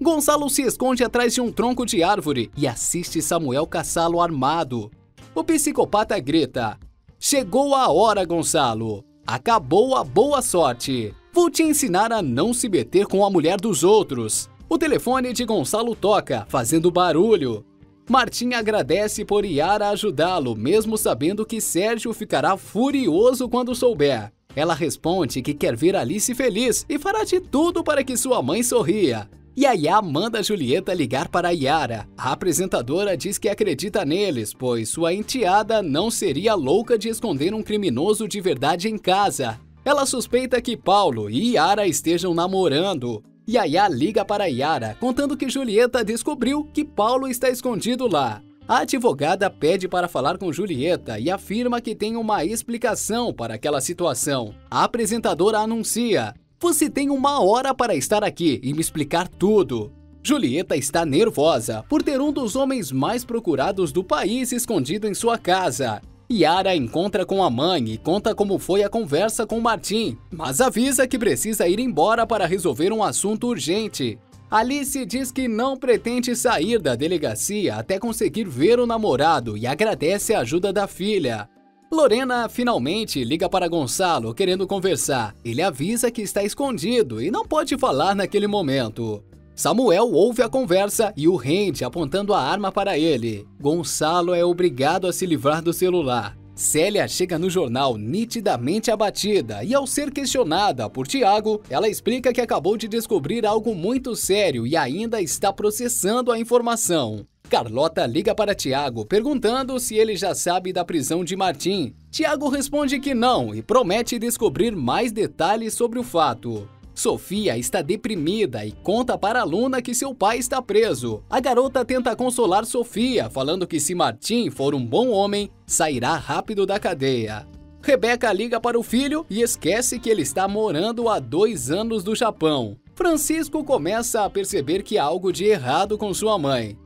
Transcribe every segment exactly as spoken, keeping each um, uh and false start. Gonçalo se esconde atrás de um tronco de árvore e assiste Samuel caçá-lo armado. O psicopata grita: "Chegou a hora, Gonçalo! Acabou a boa sorte! Vou te ensinar a não se meter com a mulher dos outros!" O telefone de Gonçalo toca, fazendo barulho. Martim agradece por Yara ajudá-lo, mesmo sabendo que Sérgio ficará furioso quando souber. Ela responde que quer ver Alice feliz e fará de tudo para que sua mãe sorria. Yaya manda Julieta ligar para Yara. A apresentadora diz que acredita neles, pois sua enteada não seria louca de esconder um criminoso de verdade em casa. Ela suspeita que Paulo e Yara estejam namorando. Yaya liga para Yara, contando que Julieta descobriu que Paulo está escondido lá. A advogada pede para falar com Julieta e afirma que tem uma explicação para aquela situação. A apresentadora anuncia: "Você tem uma hora para estar aqui e me explicar tudo." Julieta está nervosa por ter um dos homens mais procurados do país escondido em sua casa. Yara encontra com a mãe e conta como foi a conversa com Martim, mas avisa que precisa ir embora para resolver um assunto urgente. Alice diz que não pretende sair da delegacia até conseguir ver o namorado e agradece a ajuda da filha. Lorena finalmente liga para Gonçalo querendo conversar. Ele avisa que está escondido e não pode falar naquele momento. Samuel ouve a conversa e o rende apontando a arma para ele. Gonçalo é obrigado a se livrar do celular. Célia chega no jornal nitidamente abatida e, ao ser questionada por Tiago, ela explica que acabou de descobrir algo muito sério e ainda está processando a informação. Carlota liga para Tiago perguntando se ele já sabe da prisão de Martim. Tiago responde que não e promete descobrir mais detalhes sobre o fato. Sofia está deprimida e conta para a Luna que seu pai está preso. A garota tenta consolar Sofia, falando que se Martim for um bom homem, sairá rápido da cadeia. Rebeca liga para o filho e esquece que ele está morando há dois anos no Japão. Francisco começa a perceber que há algo de errado com sua mãe.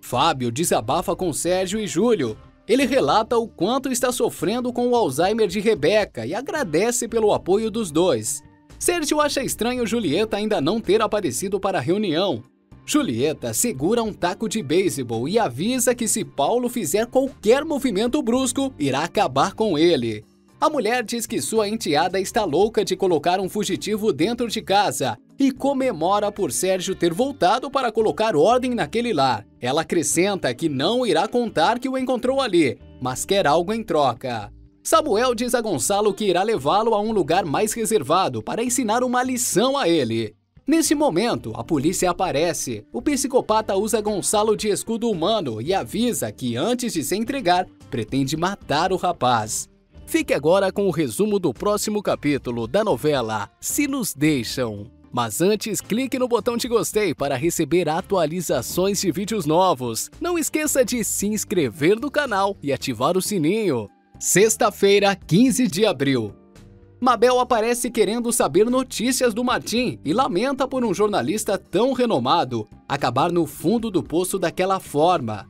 Fábio desabafa com Sérgio e Júlio. Ele relata o quanto está sofrendo com o Alzheimer de Rebeca e agradece pelo apoio dos dois. Sérgio acha estranho Julieta ainda não ter aparecido para a reunião. Julieta segura um taco de beisebol e avisa que se Paulo fizer qualquer movimento brusco, irá acabar com ele. A mulher diz que sua enteada está louca de colocar um fugitivo dentro de casa e comemora por Sérgio ter voltado para colocar ordem naquele lar. Ela acrescenta que não irá contar que o encontrou ali, mas quer algo em troca. Samuel diz a Gonçalo que irá levá-lo a um lugar mais reservado para ensinar uma lição a ele. Nesse momento, a polícia aparece. O psicopata usa Gonçalo de escudo humano e avisa que, antes de se entregar, pretende matar o rapaz. Fique agora com o resumo do próximo capítulo da novela Se Nos Deixam. Mas antes, clique no botão de gostei para receber atualizações de vídeos novos. Não esqueça de se inscrever no canal e ativar o sininho. Sexta-feira, quinze de abril. Mabel aparece querendo saber notícias do Martim e lamenta por um jornalista tão renomado acabar no fundo do poço daquela forma.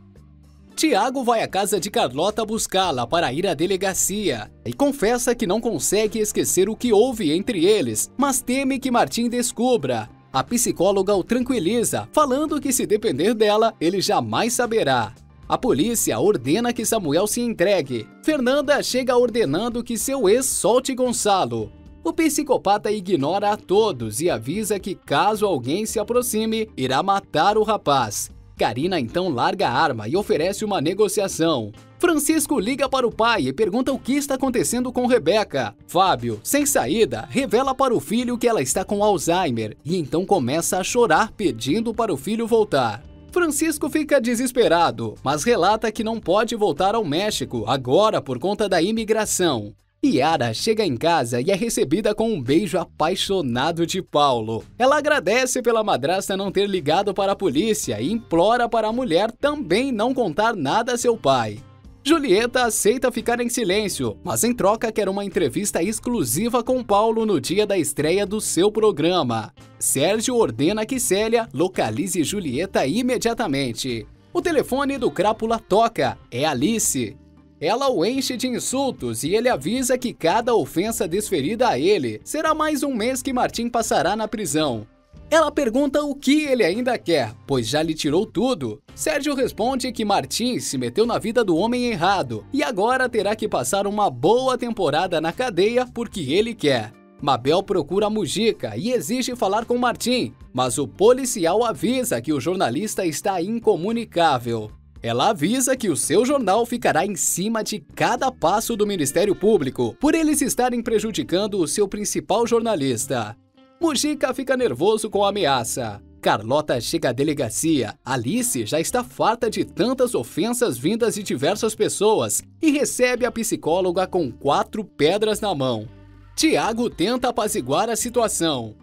Tiago vai à casa de Carlota buscá-la para ir à delegacia e confessa que não consegue esquecer o que houve entre eles, mas teme que Martim descubra. A psicóloga o tranquiliza, falando que se depender dela, ele jamais saberá. A polícia ordena que Samuel se entregue. Fernanda chega ordenando que seu ex solte Gonçalo. O psicopata ignora a todos e avisa que, caso alguém se aproxime, irá matar o rapaz. Karina então larga a arma e oferece uma negociação. Francisco liga para o pai e pergunta o que está acontecendo com Rebeca. Fábio, sem saída, revela para o filho que ela está com Alzheimer e então começa a chorar pedindo para o filho voltar. Francisco fica desesperado, mas relata que não pode voltar ao México agora por conta da imigração. Yara chega em casa e é recebida com um beijo apaixonado de Paulo. Ela agradece pela madrasta não ter ligado para a polícia e implora para a mulher também não contar nada a seu pai. Julieta aceita ficar em silêncio, mas em troca quer uma entrevista exclusiva com Paulo no dia da estreia do seu programa. Sérgio ordena que Célia localize Julieta imediatamente. O telefone do Crápula toca. É Alice. Ela o enche de insultos e ele avisa que cada ofensa desferida a ele será mais um mês que Martim passará na prisão. Ela pergunta o que ele ainda quer, pois já lhe tirou tudo. Sérgio responde que Martim se meteu na vida do homem errado e agora terá que passar uma boa temporada na cadeia porque ele quer. Mabel procura Mujica e exige falar com Martim, mas o policial avisa que o jornalista está incomunicável. Ela avisa que o seu jornal ficará em cima de cada passo do Ministério Público, por eles estarem prejudicando o seu principal jornalista. Mujica fica nervoso com a ameaça. Carlota chega à delegacia. Alice já está farta de tantas ofensas vindas de diversas pessoas e recebe a psicóloga com quatro pedras na mão. Tiago tenta apaziguar a situação.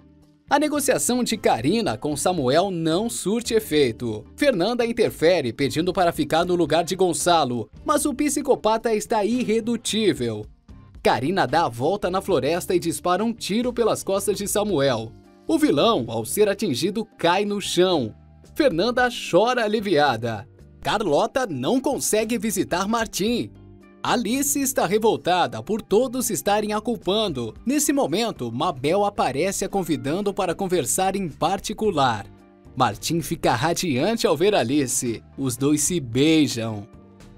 A negociação de Karina com Samuel não surte efeito. Fernanda interfere pedindo para ficar no lugar de Gonçalo, mas o psicopata está irredutível. Karina dá a volta na floresta e dispara um tiro pelas costas de Samuel. O vilão, ao ser atingido, cai no chão. Fernanda chora aliviada. Carlota não consegue visitar Martim. Alice está revoltada por todos estarem a culpando. Nesse momento, Mabel aparece a convidando para conversar em particular. Martim fica radiante ao ver Alice. Os dois se beijam.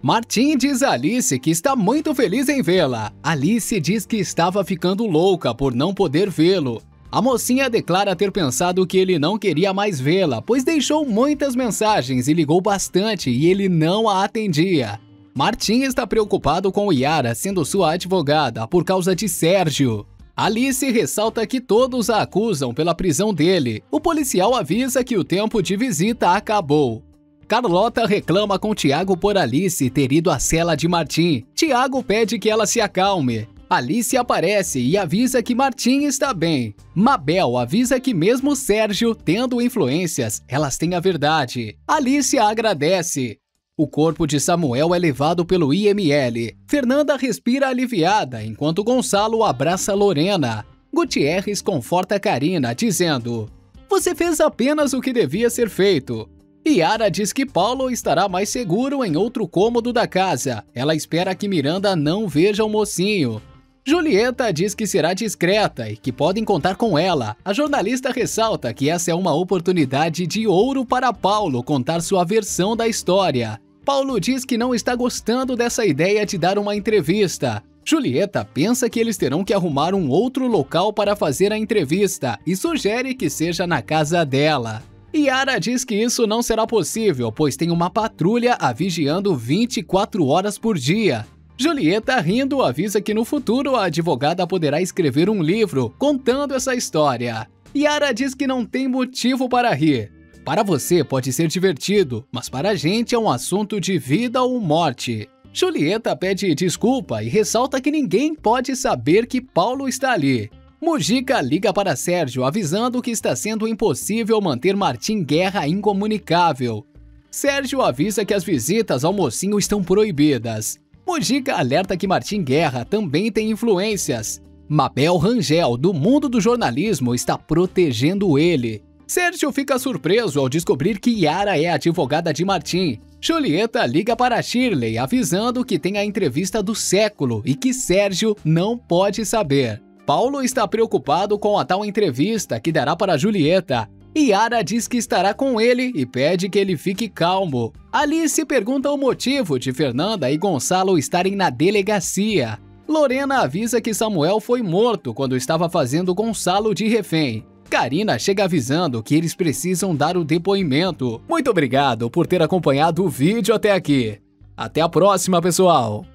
Martim diz a Alice que está muito feliz em vê-la. Alice diz que estava ficando louca por não poder vê-lo. A mocinha declara ter pensado que ele não queria mais vê-la, pois deixou muitas mensagens e ligou bastante e ele não a atendia. Martim está preocupado com Yara sendo sua advogada por causa de Sérgio. Alice ressalta que todos a acusam pela prisão dele. O policial avisa que o tempo de visita acabou. Carlota reclama com Tiago por Alice ter ido à cela de Martim. Tiago pede que ela se acalme. Alice aparece e avisa que Martim está bem. Mabel avisa que mesmo Sérgio tendo influências, elas têm a verdade. Alice agradece. O corpo de Samuel é levado pelo I M L. Fernanda respira aliviada enquanto Gonçalo abraça Lorena. Gutierrez conforta Karina dizendo: "Você fez apenas o que devia ser feito." Yara diz que Paulo estará mais seguro em outro cômodo da casa. Ela espera que Miranda não veja o mocinho. Julieta diz que será discreta e que podem contar com ela. A jornalista ressalta que essa é uma oportunidade de ouro para Paulo contar sua versão da história. Paulo diz que não está gostando dessa ideia de dar uma entrevista. Julieta pensa que eles terão que arrumar um outro local para fazer a entrevista e sugere que seja na casa dela. Yara diz que isso não será possível, pois tem uma patrulha a vigiando vinte e quatro horas por dia. Julieta, rindo, avisa que no futuro a advogada poderá escrever um livro contando essa história. Yara diz que não tem motivo para rir. Para você pode ser divertido, mas para a gente é um assunto de vida ou morte. Julieta pede desculpa e ressalta que ninguém pode saber que Paulo está ali. Mujica liga para Sérgio avisando que está sendo impossível manter Martim Guerra incomunicável. Sérgio avisa que as visitas ao mocinho estão proibidas. Mujica alerta que Martim Guerra também tem influências. Mabel Rangel, do mundo do jornalismo, está protegendo ele. Sérgio fica surpreso ao descobrir que Yara é advogada de Martim. Julieta liga para Shirley avisando que tem a entrevista do século e que Sérgio não pode saber. Paulo está preocupado com a tal entrevista que dará para Julieta. Yara diz que estará com ele e pede que ele fique calmo. Alice pergunta o motivo de Fernanda e Gonçalo estarem na delegacia. Lorena avisa que Samuel foi morto quando estava fazendo Gonçalo de refém. Karina chega avisando que eles precisam dar o depoimento. Muito obrigado por ter acompanhado o vídeo até aqui. Até a próxima, pessoal!